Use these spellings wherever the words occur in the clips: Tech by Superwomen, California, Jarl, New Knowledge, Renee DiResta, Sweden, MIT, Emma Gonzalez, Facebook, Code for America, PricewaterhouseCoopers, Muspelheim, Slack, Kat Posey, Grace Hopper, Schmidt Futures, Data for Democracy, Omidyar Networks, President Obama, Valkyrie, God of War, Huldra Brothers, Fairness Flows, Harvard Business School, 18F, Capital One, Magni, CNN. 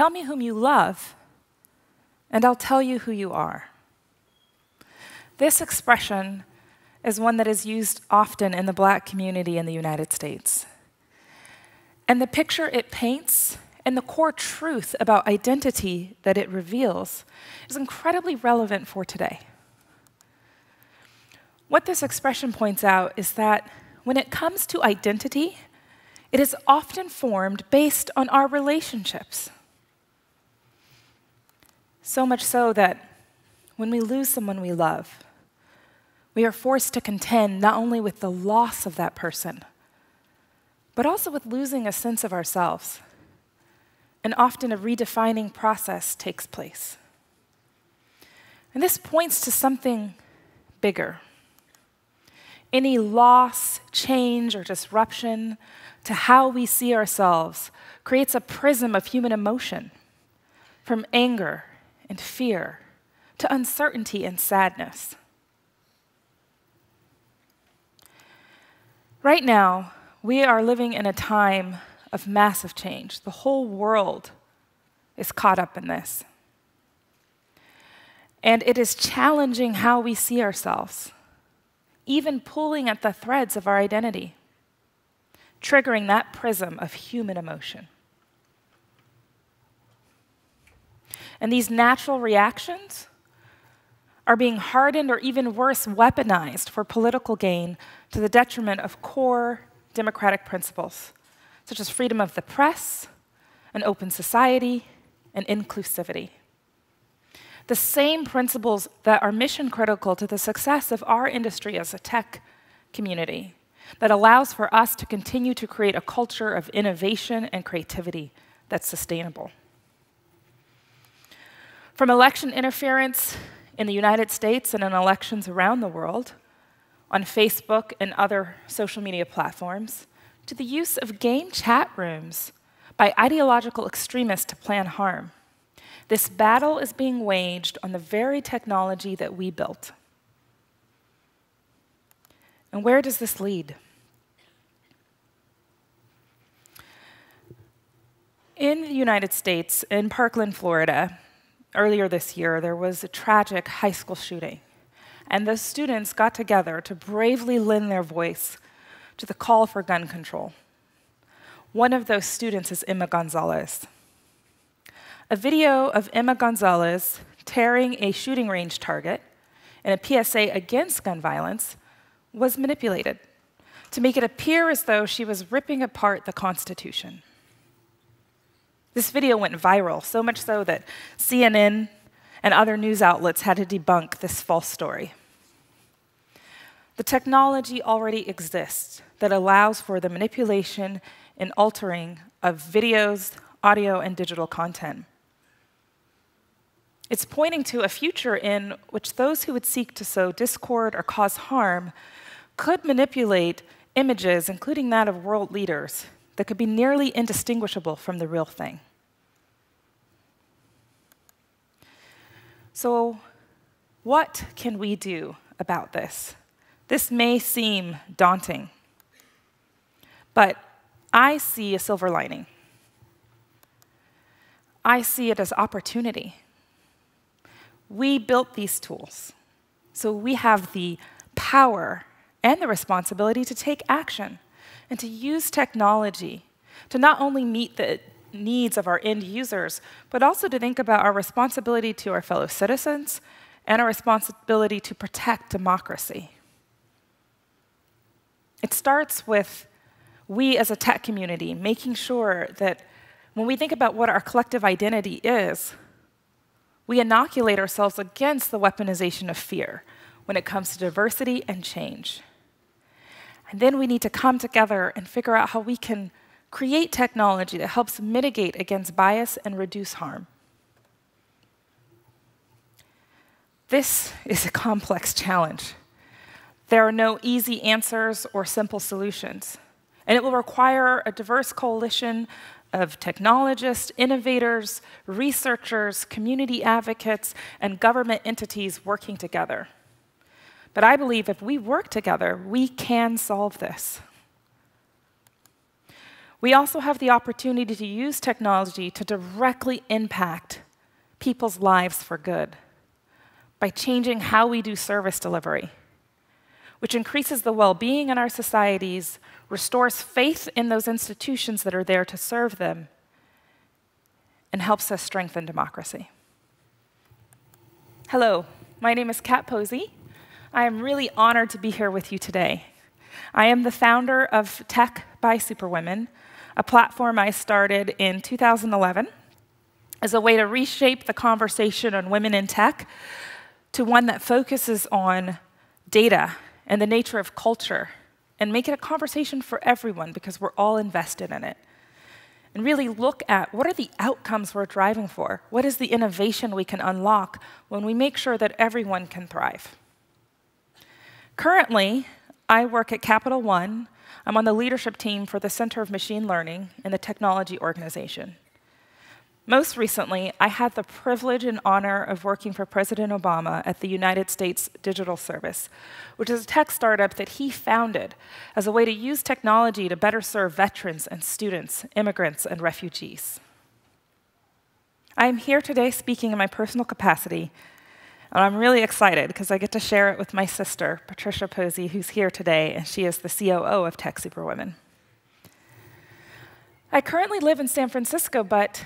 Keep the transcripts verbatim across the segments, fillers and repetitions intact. Tell me whom you love, and I'll tell you who you are. This expression is one that is used often in the Black community in the United States. And the picture it paints and the core truth about identity that it reveals is incredibly relevant for today. What this expression points out is that when it comes to identity, it is often formed based on our relationships. So much so that when we lose someone we love, we are forced to contend not only with the loss of that person, but also with losing a sense of ourselves. And often a redefining process takes place. And this points to something bigger. Any loss, change, or disruption to how we see ourselves creates a prism of human emotion, from anger and fear to uncertainty and sadness. Right now, we are living in a time of massive change. The whole world is caught up in this. And it is challenging how we see ourselves, even pulling at the threads of our identity, triggering that prism of human emotion. And these natural reactions are being hardened or even worse, weaponized for political gain to the detriment of core democratic principles, such as freedom of the press, an open society, and inclusivity. The same principles that are mission critical to the success of our industry as a tech community that allows for us to continue to create a culture of innovation and creativity that's sustainable. From election interference in the United States and in elections around the world, on Facebook and other social media platforms, to the use of game chat rooms by ideological extremists to plan harm. This battle is being waged on the very technology that we built. And where does this lead? In the United States, in Parkland, Florida, earlier this year, there was a tragic high school shooting. And those students got together to bravely lend their voice to the call for gun control. One of those students is Emma Gonzalez. A video of Emma Gonzalez tearing a shooting range target in a P S A against gun violence was manipulated to make it appear as though she was ripping apart the Constitution. This video went viral, so much so that C N N and other news outlets had to debunk this false story. The technology already exists that allows for the manipulation and altering of videos, audio, and digital content. It's pointing to a future in which those who would seek to sow discord or cause harm could manipulate images, including that of world leaders, that could be nearly indistinguishable from the real thing. So, what can we do about this? This may seem daunting, but I see a silver lining. I see it as opportunity. We built these tools, so we have the power and the responsibility to take action and to use technology to not only meet the needs of our end users, but also to think about our responsibility to our fellow citizens and our responsibility to protect democracy. It starts with we as a tech community making sure that when we think about what our collective identity is, we inoculate ourselves against the weaponization of fear when it comes to diversity and change. And then we need to come together and figure out how we can create technology that helps mitigate against bias and reduce harm. This is a complex challenge. There are no easy answers or simple solutions. And it will require a diverse coalition of technologists, innovators, researchers, community advocates, and government entities working together. But I believe if we work together, we can solve this. We also have the opportunity to use technology to directly impact people's lives for good by changing how we do service delivery, which increases the well-being in our societies, restores faith in those institutions that are there to serve them, and helps us strengthen democracy. Hello, my name is Kat Posey. I am really honored to be here with you today. I am the founder of Tech by Superwomen, a platform I started in two thousand eleven as a way to reshape the conversation on women in tech to one that focuses on data and the nature of culture and make it a conversation for everyone because we're all invested in it. And really look at what are the outcomes we're driving for? What is the innovation we can unlock when we make sure that everyone can thrive? Currently, I work at Capital One. I'm on the leadership team for the Center of Machine Learning in the technology organization. Most recently, I had the privilege and honor of working for President Obama at the United States Digital Service, which is a tech startup that he founded as a way to use technology to better serve veterans and students, immigrants, and refugees. I am here today speaking in my personal capacity, and I'm really excited because I get to share it with my sister, Patricia Posey, who's here today, and she is the C O O of Tech Superwomen. I currently live in San Francisco, but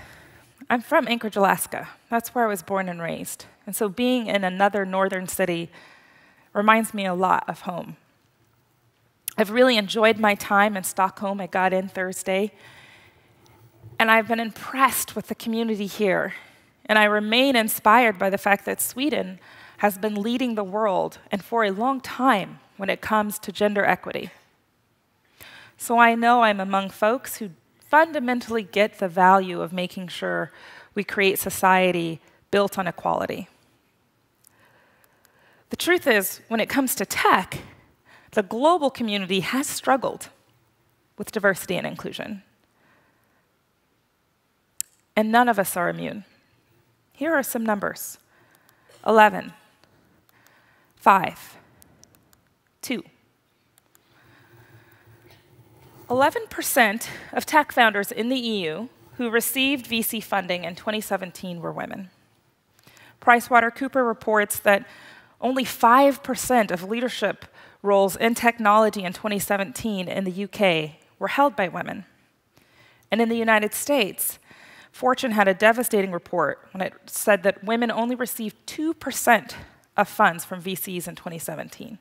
I'm from Anchorage, Alaska. That's where I was born and raised. And so being in another northern city reminds me a lot of home. I've really enjoyed my time in Stockholm. I got in Thursday. And I've been impressed with the community here. And I remain inspired by the fact that Sweden has been leading the world, and for a long time, when it comes to gender equity. So I know I'm among folks who fundamentally get the value of making sure we create society built on equality. The truth is, when it comes to tech, the global community has struggled with diversity and inclusion. And none of us are immune. Here are some numbers. eleven, five, two. eleven percent of tech founders in the E U who received V C funding in twenty seventeen were women. PricewaterhouseCoopers reports that only five percent of leadership roles in technology in twenty seventeen in the U K were held by women. And in the United States, Fortune had a devastating report when it said that women only received two percent of funds from V Cs in twenty seventeen.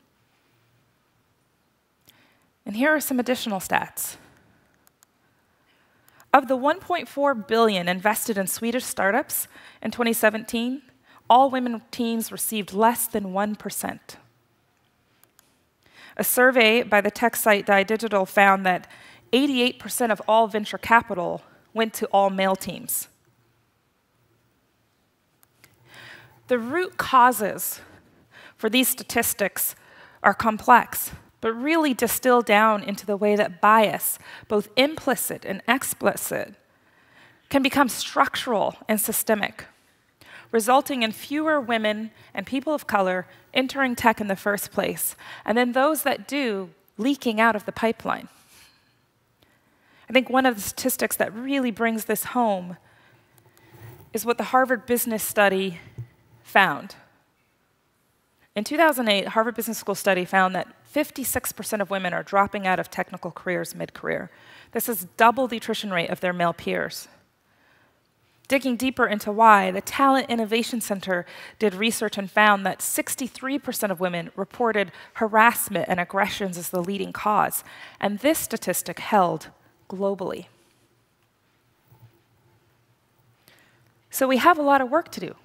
And here are some additional stats. Of the one point four billion dollars invested in Swedish startups in twenty seventeen, all women teams received less than one percent. A survey by the tech site Die Digital found that eighty-eight percent of all venture capital went to all male teams. The root causes for these statistics are complex, but really distill down into the way that bias, both implicit and explicit, can become structural and systemic, resulting in fewer women and people of color entering tech in the first place, and then those that do leaking out of the pipeline. I think one of the statistics that really brings this home is what the Harvard Business Study found. In two thousand eight, Harvard Business School study found that fifty-six percent of women are dropping out of technical careers mid-career. This is double the attrition rate of their male peers. Digging deeper into why, the Talent Innovation Center did research and found that sixty-three percent of women reported harassment and aggressions as the leading cause, and this statistic held globally. So we have a lot of work to do.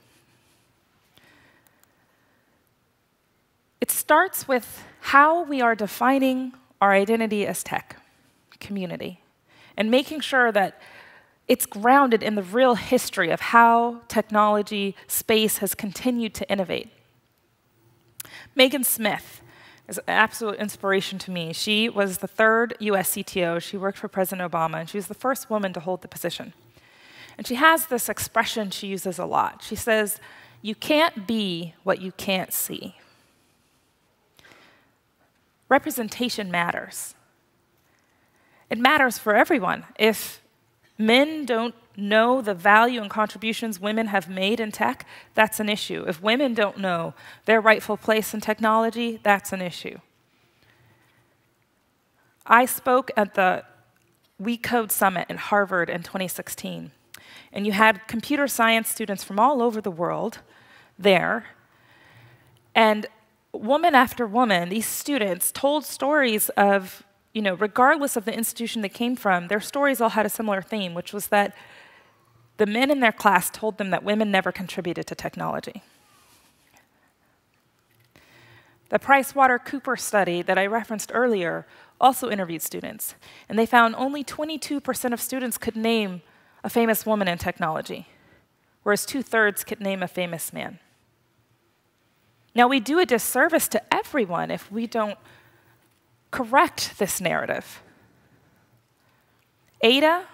It starts with how we are defining our identity as tech community and making sure that it's grounded in the real history of how technology space has continued to innovate. Megan Smith is an absolute inspiration to me. She was the third U S C T O. She worked for President Obama, and she was the first woman to hold the position. And she has this expression she uses a lot. She says, "You can't be what you can't see." Representation matters. it matters for everyone. If men don't know the value and contributions women have made in tech, that's an issue. If women don't know their rightful place in technology, that's an issue. I spoke at the WeCode Summit in Harvard in twenty sixteen, and you had computer science students from all over the world there, and woman after woman, these students told stories of, you know, regardless of the institution they came from, their stories all had a similar theme, which was that the men in their class told them that women never contributed to technology. The PricewaterhouseCoopers study that I referenced earlier also interviewed students, and they found only twenty-two percent of students could name a famous woman in technology, whereas two-thirds could name a famous man. Now, we do a disservice to everyone if we don't correct this narrative. Ada,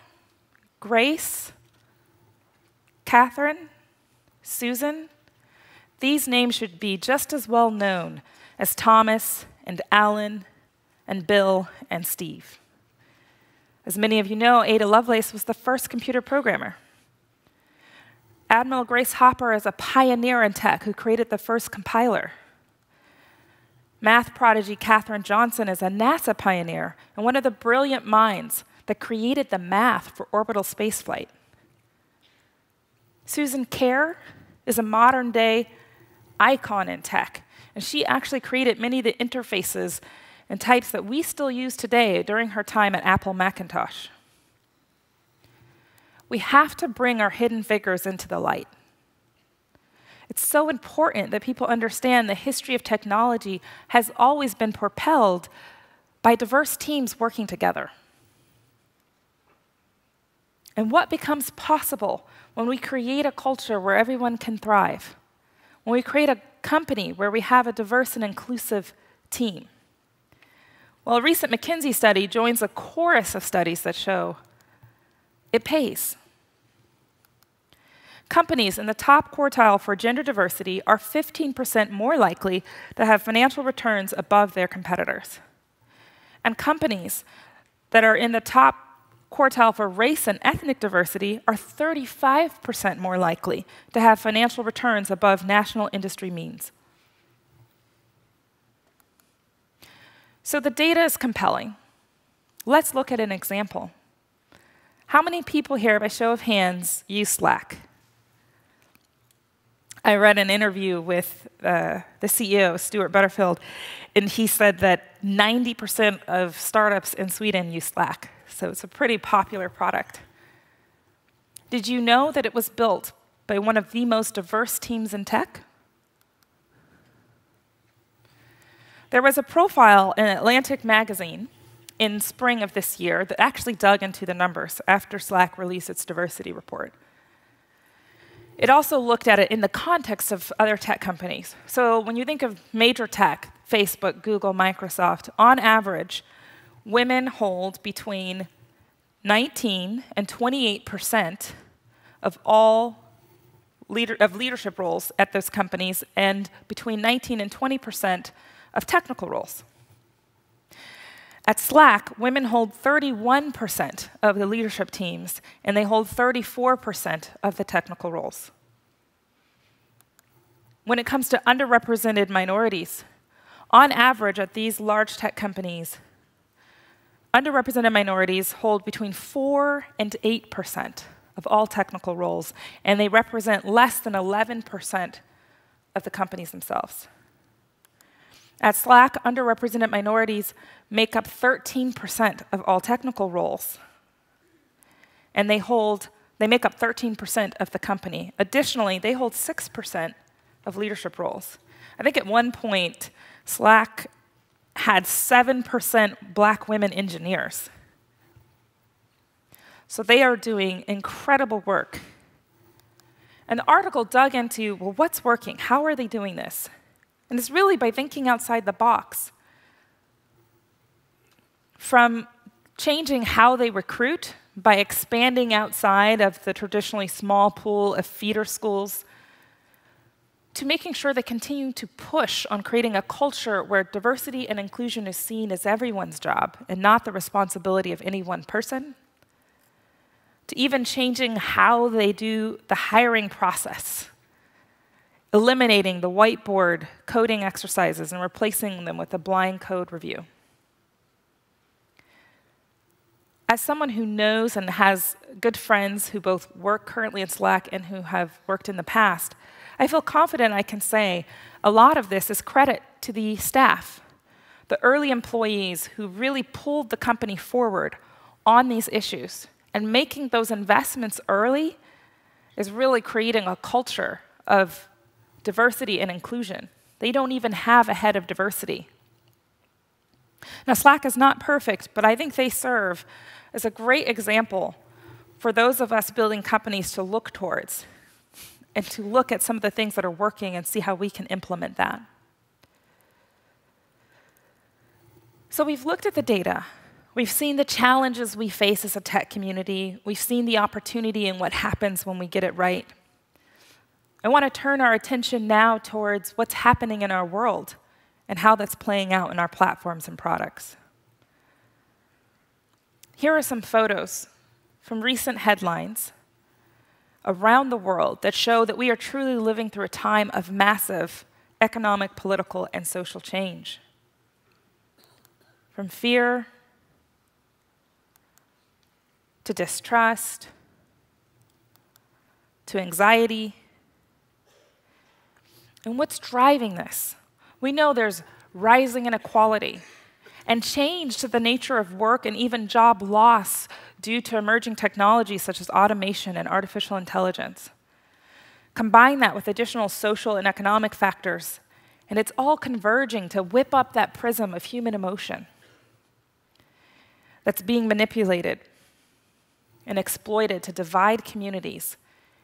Grace, Catherine, Susan, these names should be just as well known as Thomas and Alan and Bill and Steve. As many of you know, Ada Lovelace was the first computer programmer. Admiral Grace Hopper is a pioneer in tech who created the first compiler. Math prodigy Katherine Johnson is a NASA pioneer and one of the brilliant minds that created the math for orbital spaceflight. Susan Kare is a modern-day icon in tech, and she actually created many of the interfaces and types that we still use today during her time at Apple Macintosh. We have to bring our hidden figures into the light. It's so important that people understand the history of technology has always been propelled by diverse teams working together. And what becomes possible when we create a culture where everyone can thrive? When we create a company where we have a diverse and inclusive team? Well, a recent McKinsey study joins a chorus of studies that show it pays. Companies in the top quartile for gender diversity are fifteen percent more likely to have financial returns above their competitors. And companies that are in the top quartile for race and ethnic diversity are thirty-five percent more likely to have financial returns above national industry means. So the data is compelling. Let's look at an example. How many people here, by show of hands, use Slack? I read an interview with uh, the C E O, Stuart Butterfield, and he said that ninety percent of startups in Sweden use Slack. So it's a pretty popular product. Did you know that it was built by one of the most diverse teams in tech? There was a profile in Atlantic Magazine in spring of this year that actually dug into the numbers after Slack released its diversity report. It also looked at it in the context of other tech companies. So when you think of major tech, Facebook, Google, Microsoft, on average, women hold between nineteen and twenty-eight percent of all leader, of leadership roles at those companies, and between nineteen and twenty percent of technical roles. At Slack, women hold thirty-one percent of the leadership teams, and they hold thirty-four percent of the technical roles. When it comes to underrepresented minorities, on average at these large tech companies, underrepresented minorities hold between four and eight percent of all technical roles, and they represent less than eleven percent of the companies themselves. At Slack, underrepresented minorities make up thirteen percent of all technical roles, and they hold, they make up thirteen percent of the company. Additionally, they hold six percent of leadership roles. I think at one point, Slack had seven percent black women engineers. So they are doing incredible work. And the article dug into, well, what's working? How are they doing this? And it's really by thinking outside the box. From changing how they recruit by expanding outside of the traditionally small pool of feeder schools, to making sure they continue to push on creating a culture where diversity and inclusion is seen as everyone's job and not the responsibility of any one person, to even changing how they do the hiring process, eliminating the whiteboard coding exercises and replacing them with a blind code review. As someone who knows and has good friends who both work currently in Slack and who have worked in the past, I feel confident I can say a lot of this is credit to the staff, the early employees who really pulled the company forward on these issues. And making those investments early is really creating a culture of diversity and inclusion. They don't even have a head of diversity. Now, Slack is not perfect, but I think they serve as a great example for those of us building companies to look towards and to look at some of the things that are working and see how we can implement that. So we've looked at the data. We've seen the challenges we face as a tech community. We've seen the opportunity and what happens when we get it right. I want to turn our attention now towards what's happening in our world and how that's playing out in our platforms and products. Here are some photos from recent headlines around the world that show that we are truly living through a time of massive economic, political, and social change. From fear to distrust, to anxiety. And what's driving this? We know there's rising inequality and change to the nature of work and even job loss due to emerging technologies such as automation and artificial intelligence. Combine that with additional social and economic factors, and it's all converging to whip up that prism of human emotion that's being manipulated and exploited to divide communities.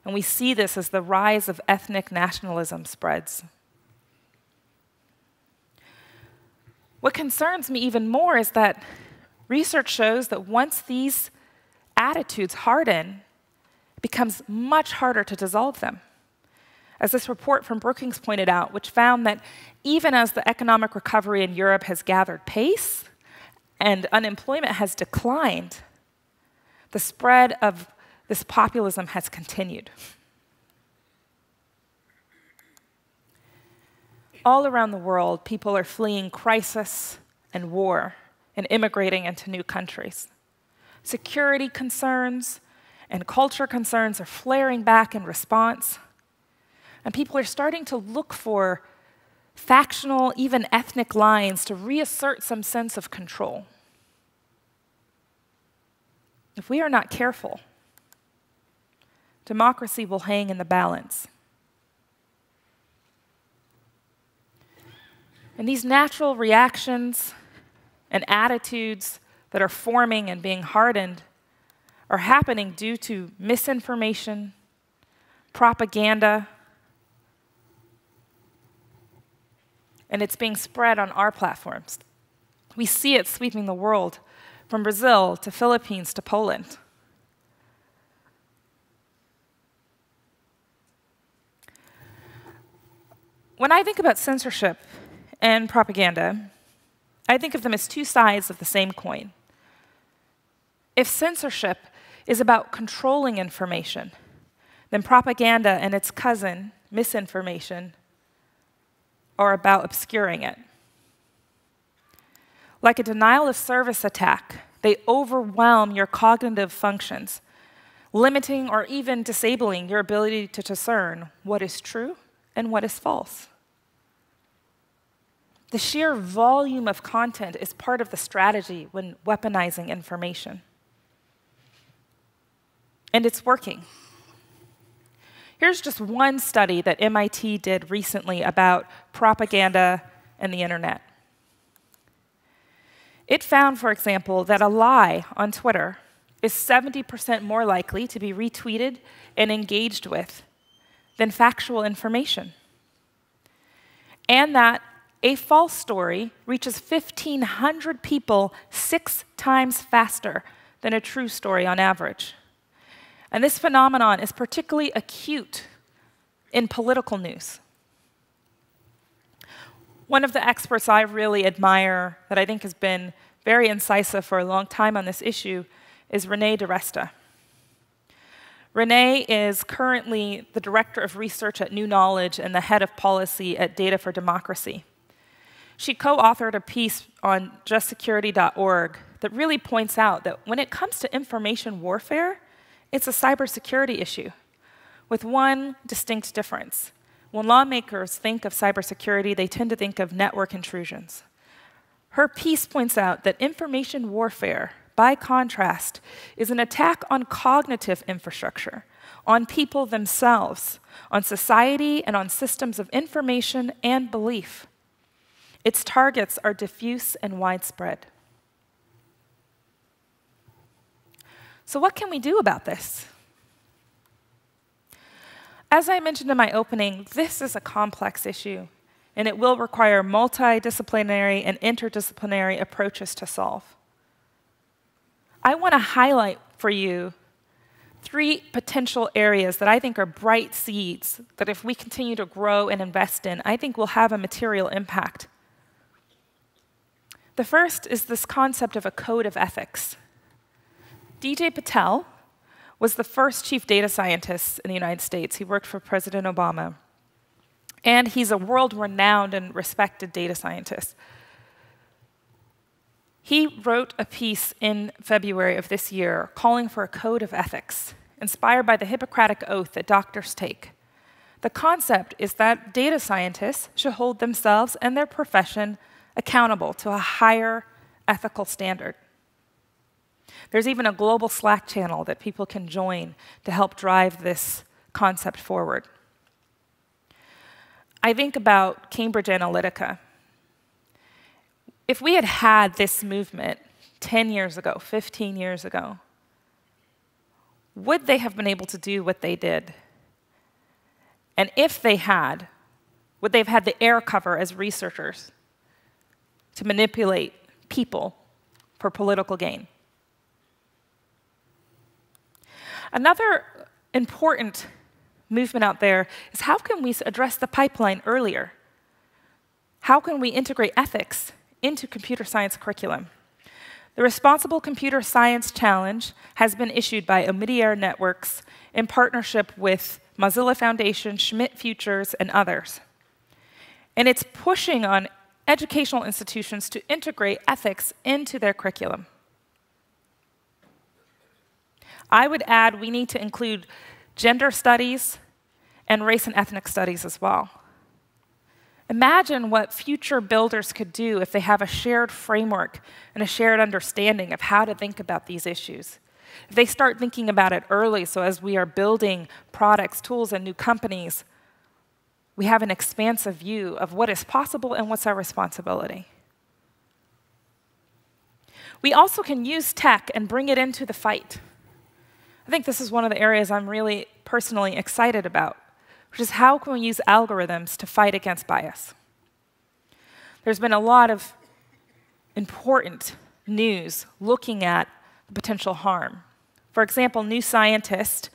And we see this as the rise of ethnic nationalism spreads. What concerns me even more is that research shows that once these attitudes harden, it becomes much harder to dissolve them. As this report from Brookings pointed out, which found that even as the economic recovery in Europe has gathered pace and unemployment has declined, the spread of this populism has continued. All around the world, people are fleeing crisis and war and immigrating into new countries. Security concerns and culture concerns are flaring back in response. And people are starting to look for factional, even ethnic lines to reassert some sense of control. If we are not careful, democracy will hang in the balance. And these natural reactions and attitudes that are forming and being hardened are happening due to misinformation, propaganda, and it's being spread on our platforms. We see it sweeping the world, from Brazil to Philippines to Poland. When I think about censorship and propaganda, I think of them as two sides of the same coin. If censorship is about controlling information, then propaganda and its cousin, misinformation, are about obscuring it. Like a denial-of-service attack, they overwhelm your cognitive functions, limiting or even disabling your ability to discern what is true and what is false. The sheer volume of content is part of the strategy when weaponizing information. And it's working. Here's just one study that M I T did recently about propaganda and the internet. It found, for example, that a lie on Twitter is seventy percent more likely to be retweeted and engaged with than factual information. And that a false story reaches fifteen hundred people six times faster than a true story on average. And this phenomenon is particularly acute in political news, One of the experts I really admire that I think has been very incisive for a long time on this issue is Renee DiResta. Renee is currently the Director of Research at New Knowledge and the Head of Policy at Data for Democracy. She co-authored a piece on just security dot org that really points out that when it comes to information warfare, it's a cybersecurity issue, with one distinct difference. When lawmakers think of cybersecurity, they tend to think of network intrusions. Her piece points out that information warfare, by contrast, is an attack on cognitive infrastructure, on people themselves, on society, and on systems of information and belief. Its targets are diffuse and widespread. So what can we do about this? As I mentioned in my opening, this is a complex issue, and it will require multidisciplinary and interdisciplinary approaches to solve. I want to highlight for you three potential areas that I think are bright seeds that if we continue to grow and invest in, I think will have a material impact. The first is this concept of a code of ethics. D J Patel was the first chief data scientist in the United States. He worked for President Obama. And he's a world-renowned and respected data scientist. He wrote a piece in February of this year calling for a code of ethics, inspired by the Hippocratic Oath that doctors take. The concept is that data scientists should hold themselves and their profession accountable to a higher ethical standard. There's even a global Slack channel that people can join to help drive this concept forward. I think about Cambridge Analytica. If we had had this movement ten years ago, fifteen years ago, would they have been able to do what they did? And if they had, would they have had the air cover as researchers to manipulate people for political gain? Another important movement out there is how can we address the pipeline earlier? How can we integrate ethics into computer science curriculum? The Responsible Computer Science Challenge has been issued by Omidyar Networks in partnership with Mozilla Foundation, Schmidt Futures, and others. And it's pushing on educational institutions to integrate ethics into their curriculum. I would add we need to include gender studies and race and ethnic studies as well. Imagine what future builders could do if they have a shared framework and a shared understanding of how to think about these issues. If they start thinking about it early, so as we are building products, tools, and new companies, we have an expansive view of what is possible and what's our responsibility. We also can use tech and bring it into the fight. I think this is one of the areas I'm really personally excited about, which is how can we use algorithms to fight against bias? There's been a lot of important news looking at the potential harm. For example, New Scientist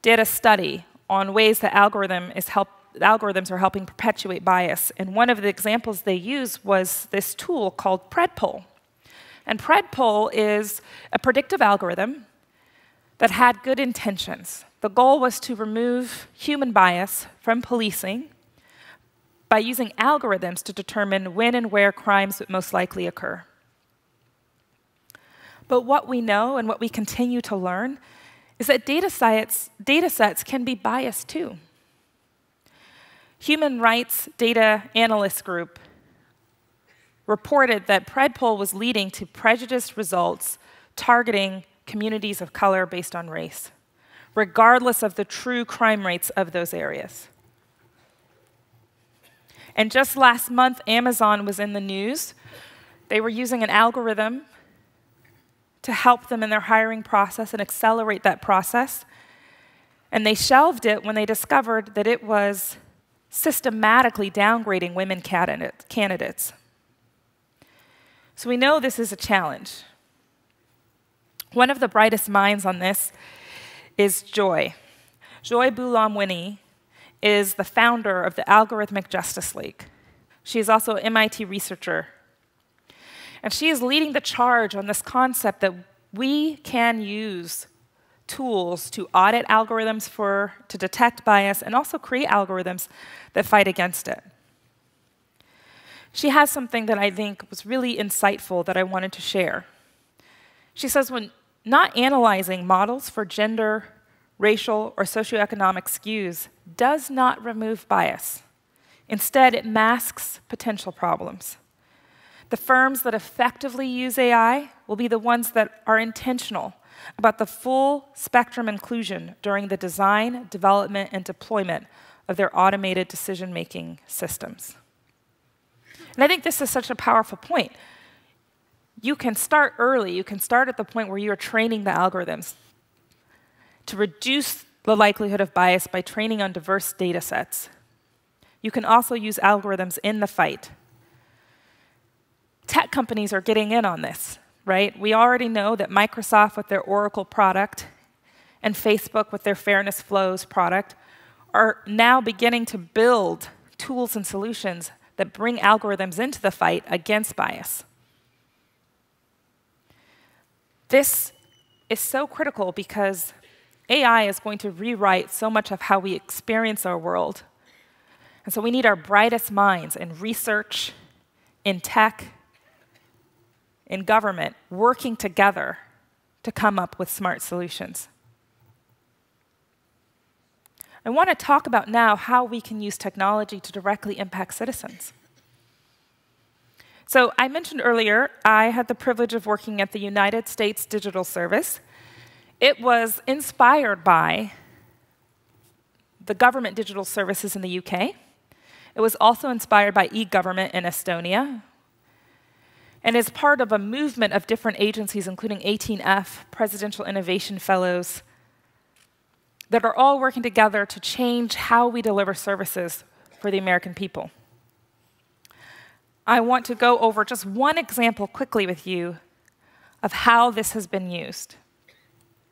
did a study on ways that algorithm is help, algorithms are helping perpetuate bias. And one of the examples they used was this tool called PredPol. And PredPol is a predictive algorithm that had good intentions. The goal was to remove human bias from policing by using algorithms to determine when and where crimes would most likely occur. But what we know and what we continue to learn is that data science, data sets can be biased too. Human Rights Data Analyst Group reported that PredPol was leading to prejudiced results targeting communities of color based on race, regardless of the true crime rates of those areas. And just last month, Amazon was in the news. They were using an algorithm to help them in their hiring process and accelerate that process. And they shelved it when they discovered that it was systematically downgrading women candidates. So we know this is a challenge. One of the brightest minds on this is Joy. Joy Boulamwini is the founder of the Algorithmic Justice League. She is also an M I T researcher. And she is leading the charge on this concept that we can use tools to audit algorithms for, to detect bias and also create algorithms that fight against it. She has something that I think was really insightful that I wanted to share. She says when not analyzing models for gender, racial, or socioeconomic skews does not remove bias. Instead, it masks potential problems. The firms that effectively use A I will be the ones that are intentional about the full spectrum inclusion during the design, development, and deployment of their automated decision-making systems. And I think this is such a powerful point. You can start early. You can start at the point where you are training the algorithms to reduce the likelihood of bias by training on diverse data sets. You can also use algorithms in the fight. Tech companies are getting in on this, right? We already know that Microsoft with their Oracle product and Facebook with their Fairness Flows product are now beginning to build tools and solutions that bring algorithms into the fight against bias. This is so critical because A I is going to rewrite so much of how we experience our world. And so we need our brightest minds in research, in tech, in government, working together to come up with smart solutions. I want to talk about now how we can use technology to directly impact citizens. So I mentioned earlier, I had the privilege of working at the United States Digital Service. It was inspired by the government digital services in the U K. It was also inspired by e-government in Estonia, and is part of a movement of different agencies, including eighteen F, Presidential Innovation Fellows, that are all working together to change how we deliver services for the American people. I want to go over just one example quickly with you of how this has been used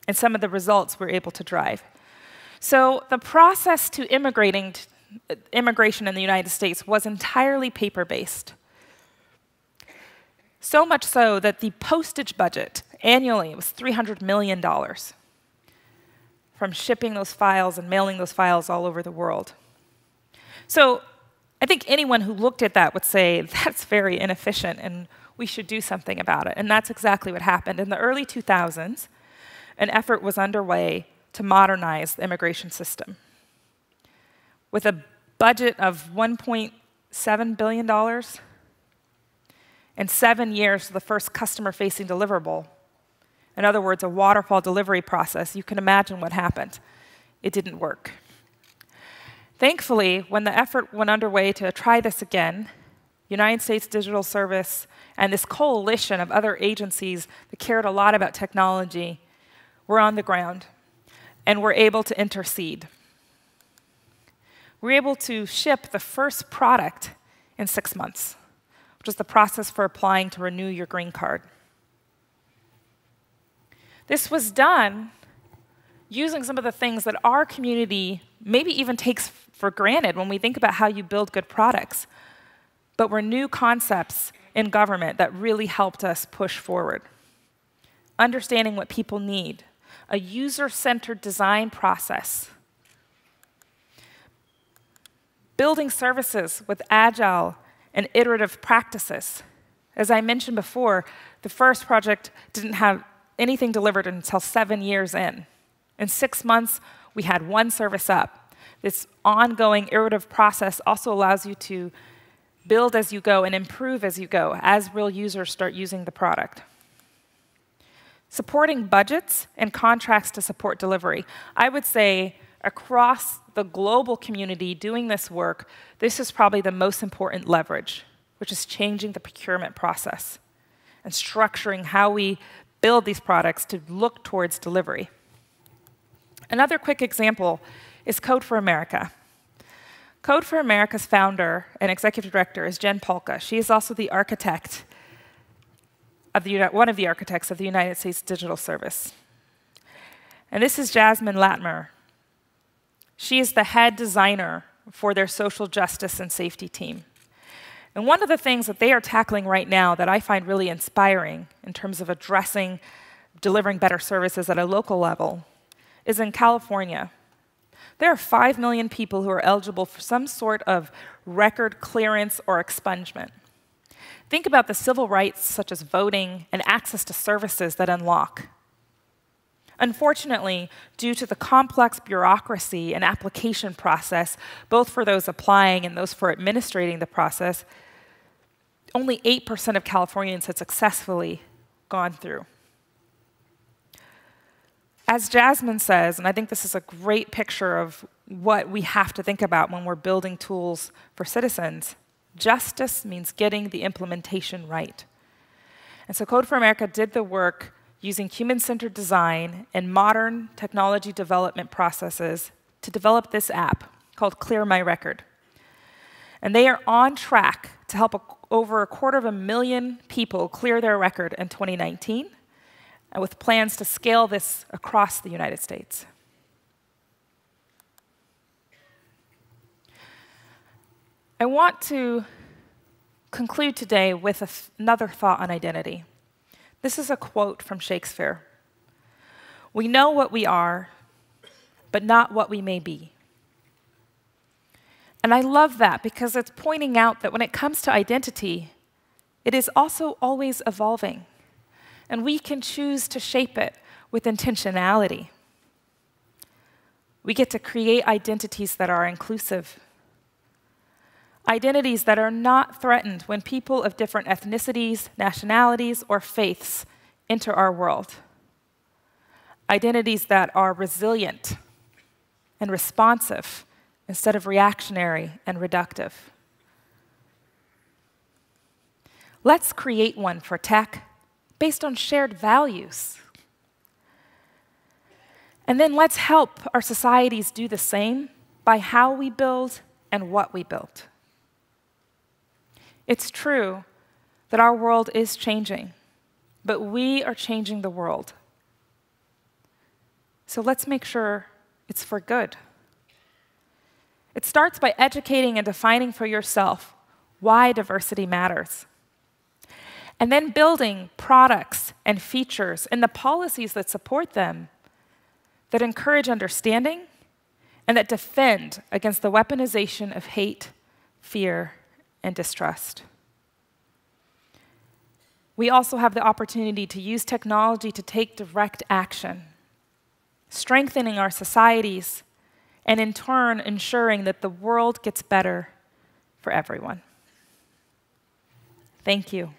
and some of the results we're able to drive. So the process to immigrating immigration in the United States was entirely paper-based. So much so that the postage budget annually was three hundred million dollars from shipping those files and mailing those files all over the world. So I think anyone who looked at that would say, that's very inefficient and we should do something about it. And that's exactly what happened. In the early two thousands, an effort was underway to modernize the immigration system. With a budget of one point seven billion dollars and seven years to the first customer-facing deliverable, in other words, a waterfall delivery process, you can imagine what happened. It didn't work. Thankfully, when the effort went underway to try this again, United States Digital Service and this coalition of other agencies that cared a lot about technology were on the ground and were able to intercede. We were able to ship the first product in six months, which was the process for applying to renew your green card. This was done using some of the things that our community maybe even takes for granted when we think about how you build good products, but were new concepts in government that really helped us push forward. Understanding what people need, a user-centered design process, building services with agile and iterative practices. As I mentioned before, the first project didn't have anything delivered until seven years in. In six months, we had one service up. This ongoing iterative process also allows you to build as you go and improve as you go, as real users start using the product. Supporting budgets and contracts to support delivery. I would say across the global community doing this work, this is probably the most important leverage, which is changing the procurement process and structuring how we build these products to look towards delivery. Another quick example is Code for America. Code for America's founder and executive director is Jen Polka. She is also the architect of the, one of the architects of the United States Digital Service. And this is Jasmine Latimer. She is the head designer for their social justice and safety team. And one of the things that they are tackling right now that I find really inspiring in terms of addressing delivering better services at a local level is in California. There are five million people who are eligible for some sort of record clearance or expungement. Think about the civil rights such as voting and access to services that unlock. Unfortunately, due to the complex bureaucracy and application process, both for those applying and those for administrating the process, only eight percent of Californians had successfully gone through. As Jasmine says, and I think this is a great picture of what we have to think about when we're building tools for citizens, justice means getting the implementation right. And so Code for America did the work using human-centered design and modern technology development processes to develop this app called Clear My Record. And they are on track to help a, over a quarter of a million people clear their record in twenty nineteen. With plans to scale this across the United States. I want to conclude today with a th- another thought on identity. This is a quote from Shakespeare. "We know what we are, but not what we may be." And I love that because it's pointing out that when it comes to identity, it is also always evolving. And we can choose to shape it with intentionality. We get to create identities that are inclusive. Identities that are not threatened when people of different ethnicities, nationalities, or faiths enter our world. Identities that are resilient and responsive instead of reactionary and reductive. Let's create one for tech, based on shared values. And then let's help our societies do the same by how we build and what we build. It's true that our world is changing, but we are changing the world. So let's make sure it's for good. It starts by educating and defining for yourself why diversity matters. And then building products and features and the policies that support them, that encourage understanding, and that defend against the weaponization of hate, fear, and distrust. We also have the opportunity to use technology to take direct action, strengthening our societies, and in turn ensuring that the world gets better for everyone. Thank you.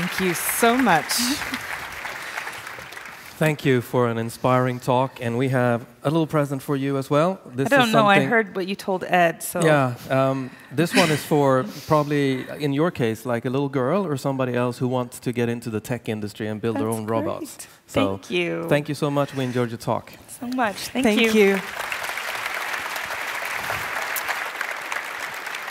Thank you so much. Thank you for an inspiring talk, and we have a little present for you as well. This I don't is know, I heard what you told Ed, so... Yeah, um, this one is for probably, in your case, like a little girl or somebody else who wants to get into the tech industry and build That's their own great. robots. So thank you. Thank you so much. We enjoyed your talk. So much. Thank, thank you. you.